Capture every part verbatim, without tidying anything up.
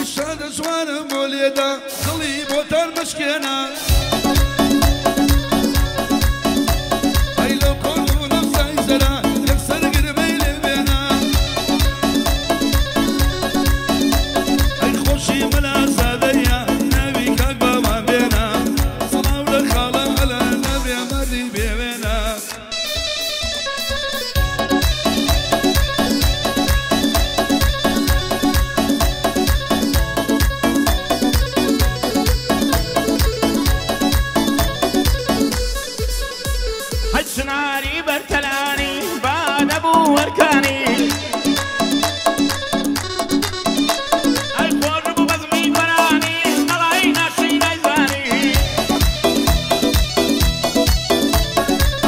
الشاد سوان موليدا خلي بوتر مشكينا أيلو كلو نفسي زرا نفسر قربي لبنا أي خوشي ملا سادية نبي كاكبا ما بينا صلاة ولخالة على نبي مردي بينا سناري برتلاني بعد ابو اركاني القرب بزمي براني علي ناشي نيزاني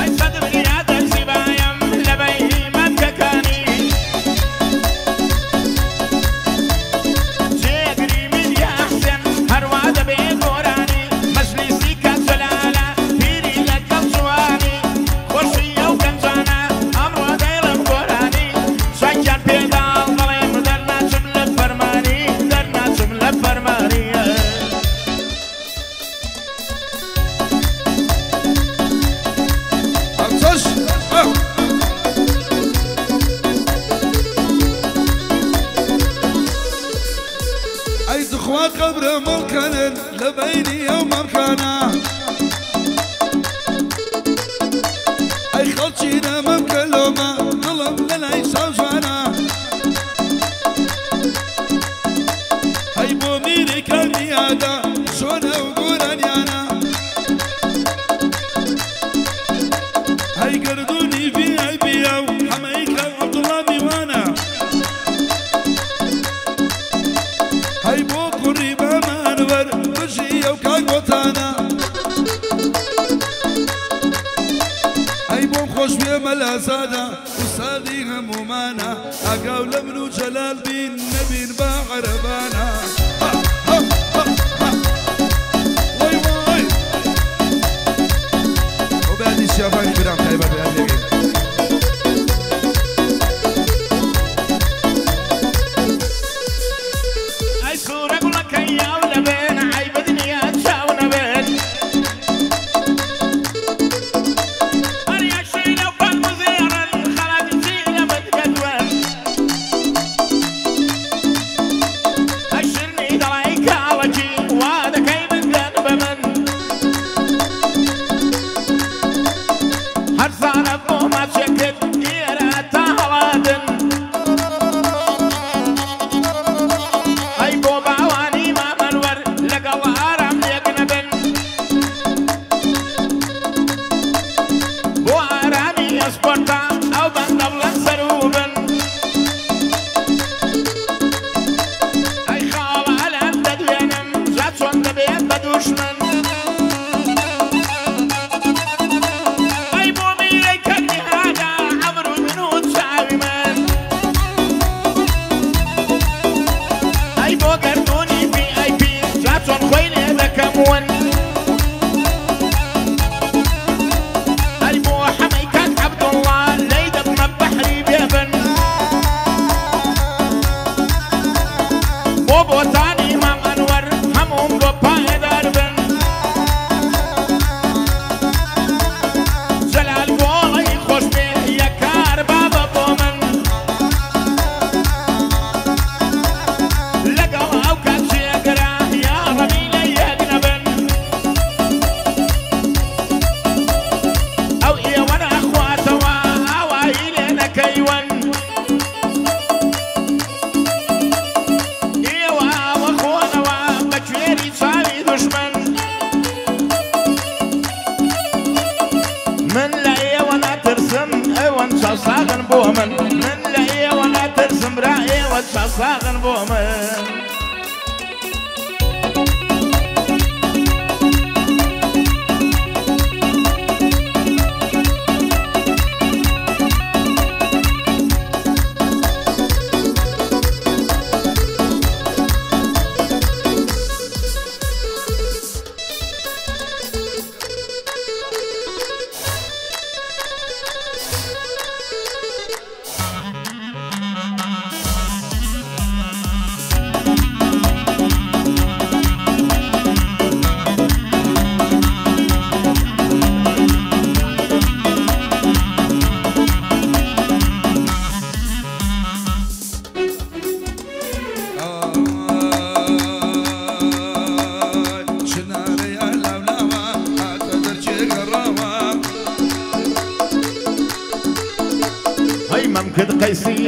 اي صدم يا درسي بايم لبيني مكاني جيجري من يا احسن هرواد بيقوراني مجلسي كالسلاله فيري لك الجواني قبر ملكنا لبيني يوم مكانا أي خلطينا ممكلوما ظلم للعي صوفانا أي بوميري كالنيادا شونا وقورانيانا أي قردوني في أي بيو حميكا عبد الله ميوانا أي بو أي بوم خوش بيملا سادة وصادي همومانا أقاول منو جلال بين نبين باعربانا واي واي وبعد الشافاني برام خيبة بأهلك صاغن بومن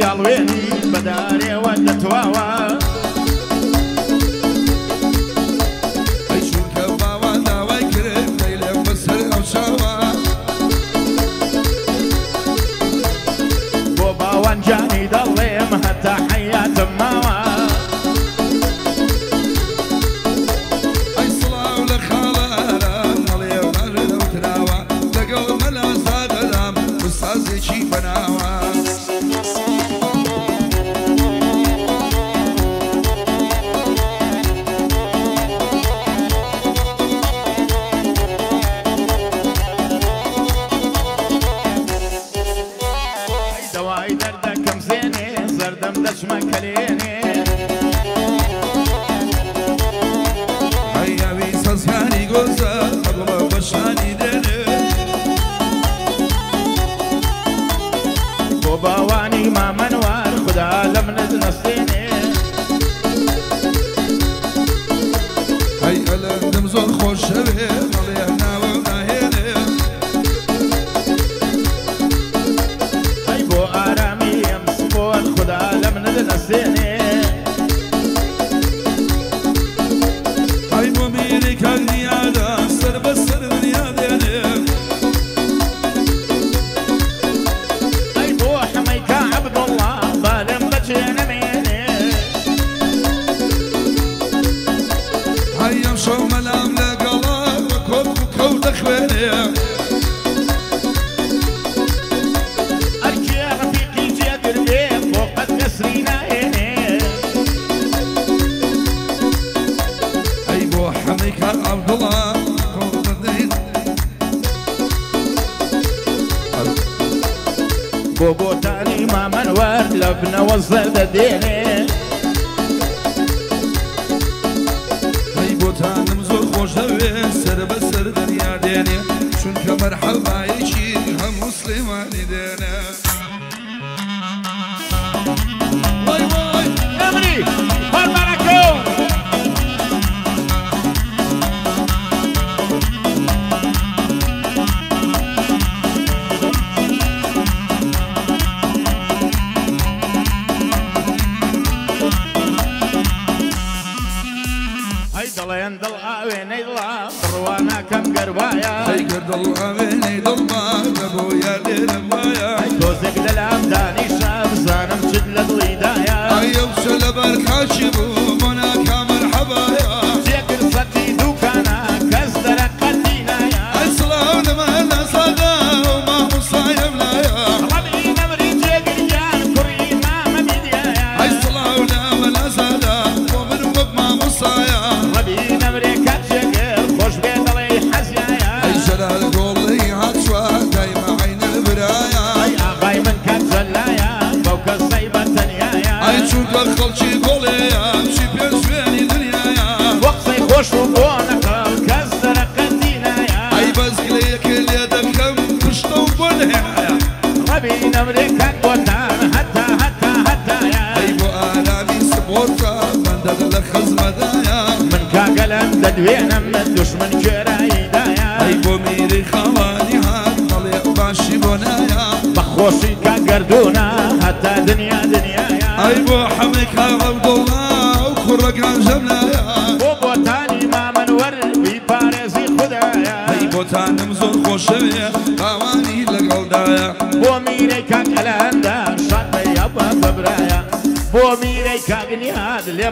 يالويني بداري ودتواوا أشوك باوا داوا كرم ليلة مصر أو شوا وباوا جاني دليم حتى حياة ماوا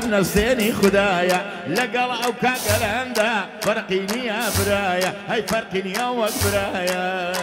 نفسيني خدايا لقلا او كاكلاندا فرقيني يا برايا هاي فرقيني يا وبرايا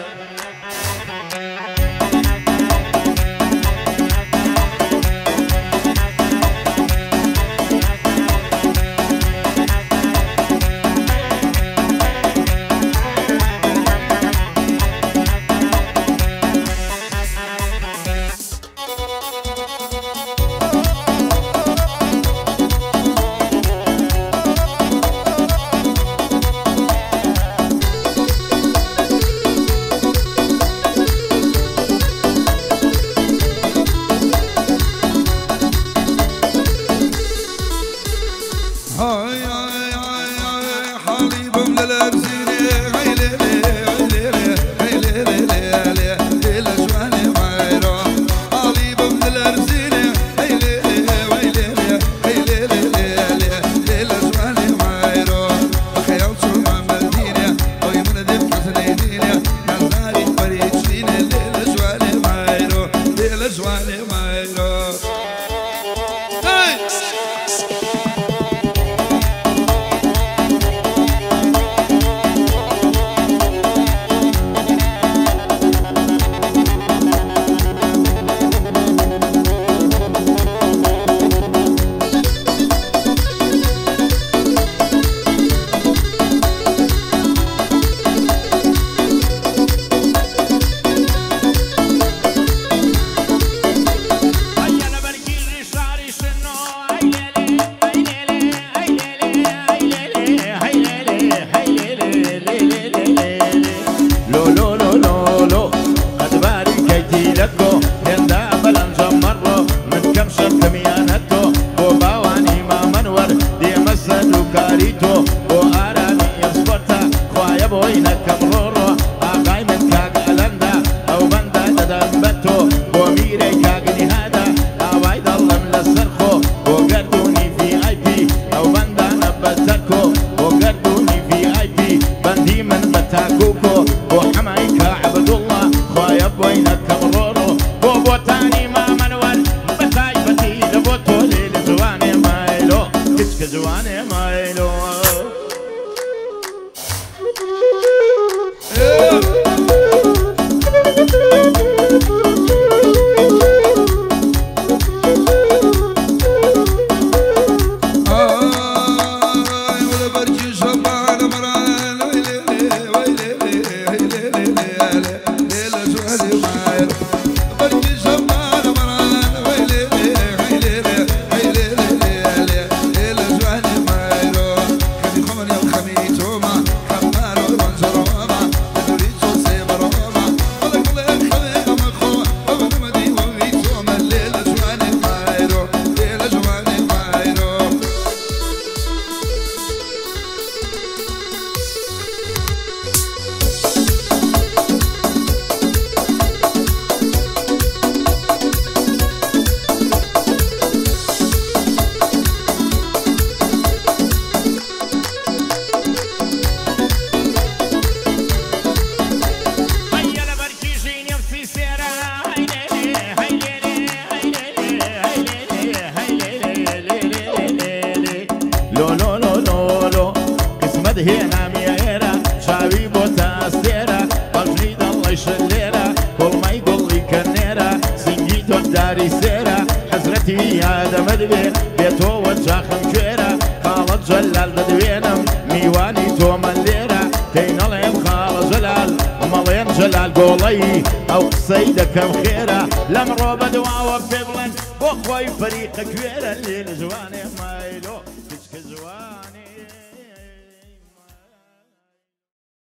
داري سيرة حسرتي هذا مدبي بيتو وشاخم كويرة خالد جلال بدوينم ميواني توما الليرة تينالهم خالد جلال مالين جلال قولي او قصيدكم خيرة لمرو بدوا وبيبلن بوخوي فريق كويرة اللي لجواني مايلو